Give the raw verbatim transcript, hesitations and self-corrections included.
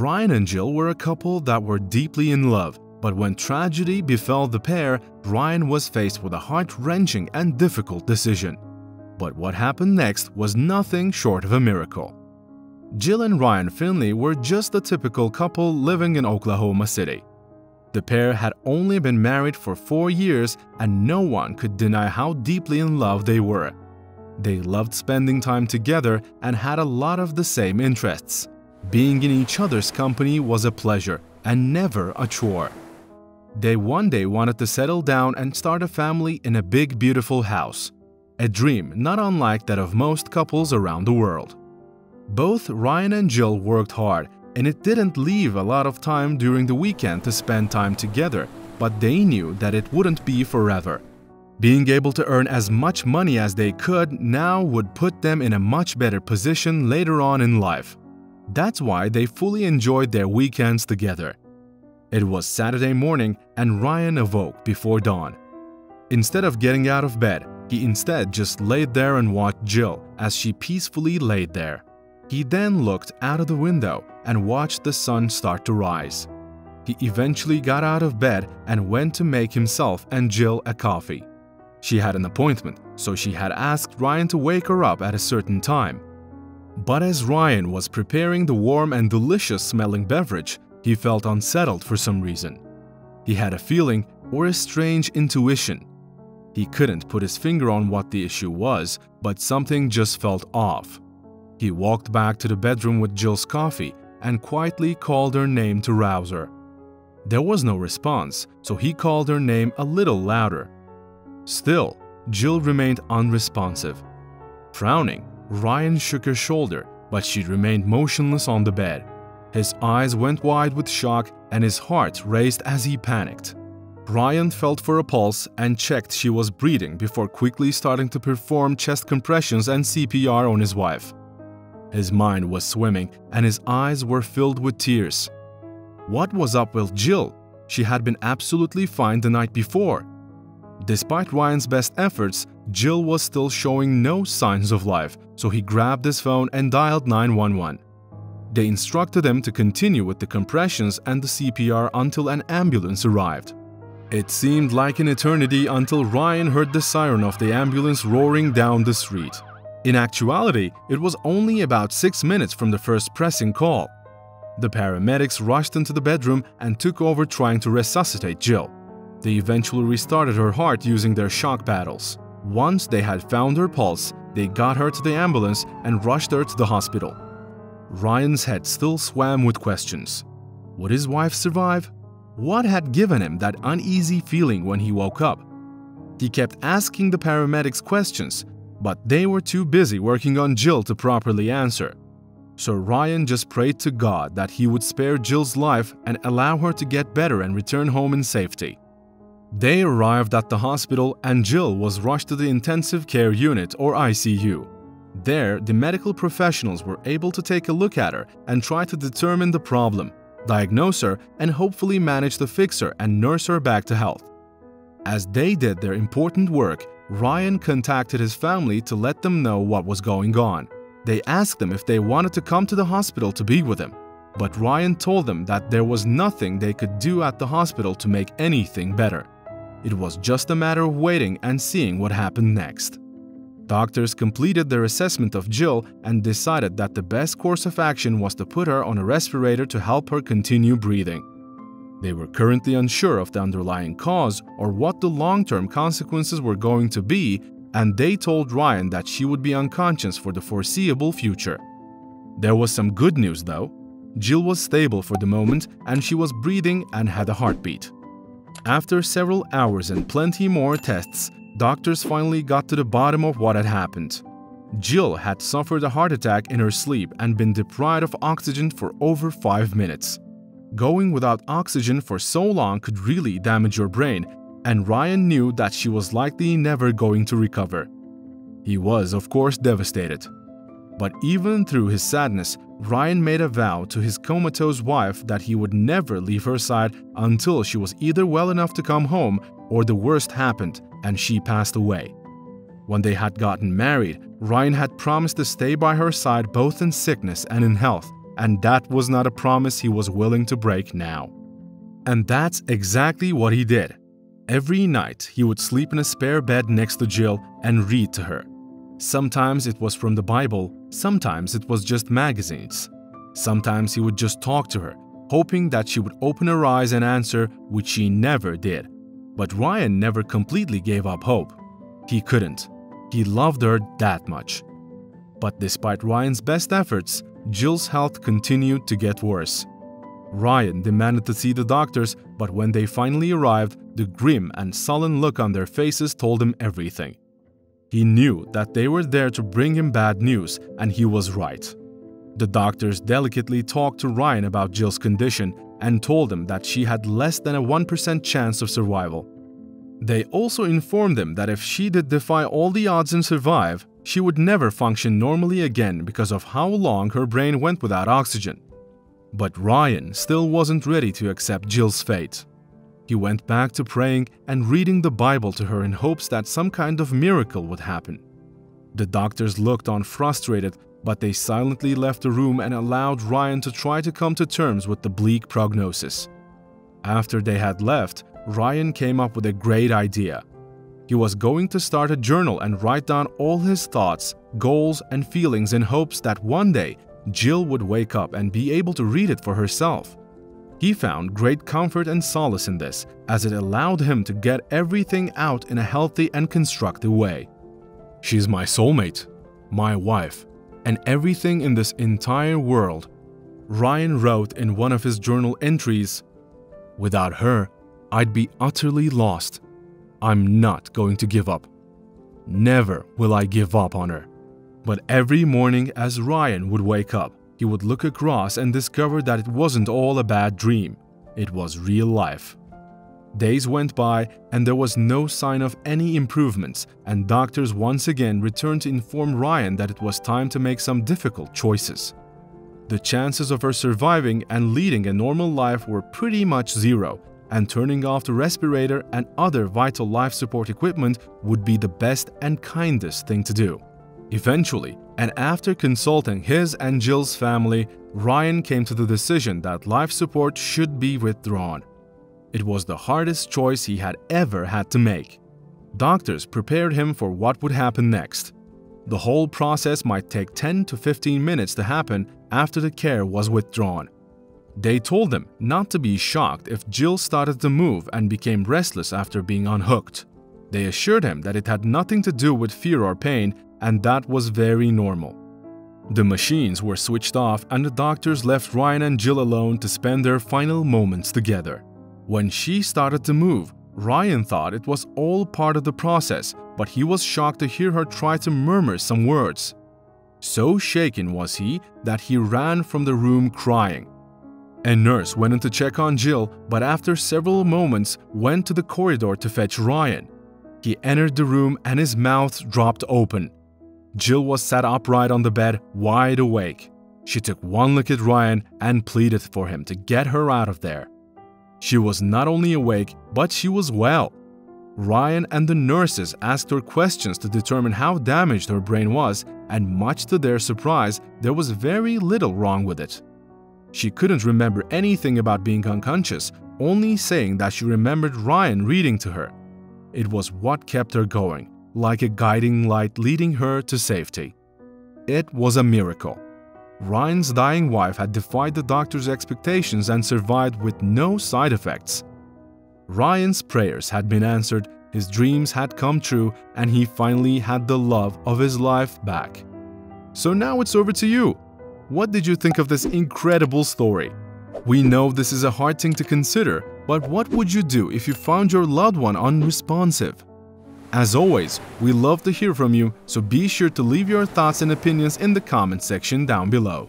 Ryan and Jill were a couple that were deeply in love, but when tragedy befell the pair, Ryan was faced with a heart-wrenching and difficult decision. But what happened next was nothing short of a miracle. Jill and Ryan Finley were just a typical couple living in Oklahoma City. The pair had only been married for four years, and no one could deny how deeply in love they were. They loved spending time together and had a lot of the same interests. Being in each other's company was a pleasure and never a chore. They one day wanted to settle down and start a family in a big, beautiful house. A dream not unlike that of most couples around the world. Both Ryan and Jill worked hard, and it didn't leave a lot of time during the weekend to spend time together, but they knew that it wouldn't be forever. Being able to earn as much money as they could now would put them in a much better position later on in life. That's why they fully enjoyed their weekends together. It was Saturday morning, and Ryan awoke before dawn. Instead of getting out of bed, he instead just laid there and watched Jill as she peacefully laid there. He then looked out of the window and watched the sun start to rise. He eventually got out of bed and went to make himself and Jill a coffee. She had an appointment, so she had asked Ryan to wake her up at a certain time. But as Ryan was preparing the warm and delicious-smelling beverage, he felt unsettled for some reason. He had a feeling or a strange intuition. He couldn't put his finger on what the issue was, but something just felt off. He walked back to the bedroom with Jill's coffee and quietly called her name to rouse her. There was no response, so he called her name a little louder. Still, Jill remained unresponsive. Frowning, Ryan shook her shoulder, but she remained motionless on the bed. His eyes went wide with shock and his heart raced as he panicked. Ryan felt for a pulse and checked she was breathing before quickly starting to perform chest compressions and C P R on his wife. His mind was swimming and his eyes were filled with tears. What was up with Jill? She had been absolutely fine the night before. Despite Ryan's best efforts, Jill was still showing no signs of life, so he grabbed his phone and dialed nine one one. They instructed him to continue with the compressions and the C P R until an ambulance arrived. It seemed like an eternity until Ryan heard the siren of the ambulance roaring down the street. In actuality, it was only about six minutes from the first pressing call. The paramedics rushed into the bedroom and took over trying to resuscitate Jill. They eventually restarted her heart using their shock paddles. Once they had found her pulse, they got her to the ambulance and rushed her to the hospital. Ryan's head still swam with questions. Would his wife survive? What had given him that uneasy feeling when he woke up? He kept asking the paramedics questions, but they were too busy working on Jill to properly answer. So Ryan just prayed to God that he would spare Jill's life and allow her to get better and return home in safety. They arrived at the hospital and Jill was rushed to the intensive care unit or I C U. There, the medical professionals were able to take a look at her and try to determine the problem, diagnose her, and hopefully manage to fix her and nurse her back to health. As they did their important work, Ryan contacted his family to let them know what was going on. They asked them if they wanted to come to the hospital to be with him. But Ryan told them that there was nothing they could do at the hospital to make anything better. It was just a matter of waiting and seeing what happened next. Doctors completed their assessment of Jill and decided that the best course of action was to put her on a respirator to help her continue breathing. They were currently unsure of the underlying cause or what the long-term consequences were going to be, and they told Ryan that she would be unconscious for the foreseeable future. There was some good news, though. Jill was stable for the moment and she was breathing and had a heartbeat. After several hours and plenty more tests, doctors finally got to the bottom of what had happened. Jill had suffered a heart attack in her sleep and been deprived of oxygen for over five minutes. Going without oxygen for so long could really damage your brain, and Ryan knew that she was likely never going to recover. He was, of course, devastated. But even through his sadness, Ryan made a vow to his comatose wife that he would never leave her side until she was either well enough to come home or the worst happened and she passed away. When they had gotten married, Ryan had promised to stay by her side both in sickness and in health, and that was not a promise he was willing to break now. And that's exactly what he did. Every night, he would sleep in a spare bed next to Jill and read to her. Sometimes it was from the Bible, sometimes it was just magazines. Sometimes he would just talk to her, hoping that she would open her eyes and answer, which she never did. But Ryan never completely gave up hope. He couldn't. He loved her that much. But despite Ryan's best efforts, Jill's health continued to get worse. Ryan demanded to see the doctors, but when they finally arrived, the grim and sullen look on their faces told him everything. He knew that they were there to bring him bad news, and he was right. The doctors delicately talked to Ryan about Jill's condition and told him that she had less than a one percent chance of survival. They also informed him that if she did defy all the odds and survive, she would never function normally again because of how long her brain went without oxygen. But Ryan still wasn't ready to accept Jill's fate. He went back to praying and reading the Bible to her in hopes that some kind of miracle would happen. The doctors looked on frustrated, but they silently left the room and allowed Ryan to try to come to terms with the bleak prognosis. After they had left, Ryan came up with a great idea. He was going to start a journal and write down all his thoughts, goals, and feelings in hopes that one day Jill would wake up and be able to read it for herself. He found great comfort and solace in this, as it allowed him to get everything out in a healthy and constructive way. She's my soulmate, my wife, and everything in this entire world. Ryan wrote in one of his journal entries, "Without her, I'd be utterly lost. I'm not going to give up. Never will I give up on her." But every morning as Ryan would wake up, he would look across and discover that it wasn't all a bad dream. It was real life. Days went by and there was no sign of any improvements, and doctors once again returned to inform Ryan that it was time to make some difficult choices. The chances of her surviving and leading a normal life were pretty much zero, and turning off the respirator and other vital life support equipment would be the best and kindest thing to do. Eventually, and after consulting his and Jill's family, Ryan came to the decision that life support should be withdrawn. It was the hardest choice he had ever had to make. Doctors prepared him for what would happen next. The whole process might take ten to fifteen minutes to happen after the care was withdrawn. They told him not to be shocked if Jill started to move and became restless after being unhooked. They assured him that it had nothing to do with fear or pain, and that was very normal. The machines were switched off and the doctors left Ryan and Jill alone to spend their final moments together. When she started to move, Ryan thought it was all part of the process, but he was shocked to hear her try to murmur some words. So shaken was he that he ran from the room crying. A nurse went in to check on Jill, but after several moments went to the corridor to fetch Ryan. He entered the room and his mouth dropped open. Jill was sat upright on the bed, wide awake. She took one look at Ryan and pleaded for him to get her out of there. She was not only awake, but she was well. Ryan and the nurses asked her questions to determine how damaged her brain was, and much to their surprise, there was very little wrong with it. She couldn't remember anything about being unconscious, only saying that she remembered Ryan reading to her. It was what kept her going, like a guiding light leading her to safety. It was a miracle. Ryan's dying wife had defied the doctor's expectations and survived with no side effects. Ryan's prayers had been answered, his dreams had come true, and he finally had the love of his life back. So now it's over to you. What did you think of this incredible story? We know this is a hard thing to consider, but what would you do if you found your loved one unresponsive? As always, we love to hear from you, so be sure to leave your thoughts and opinions in the comment section down below.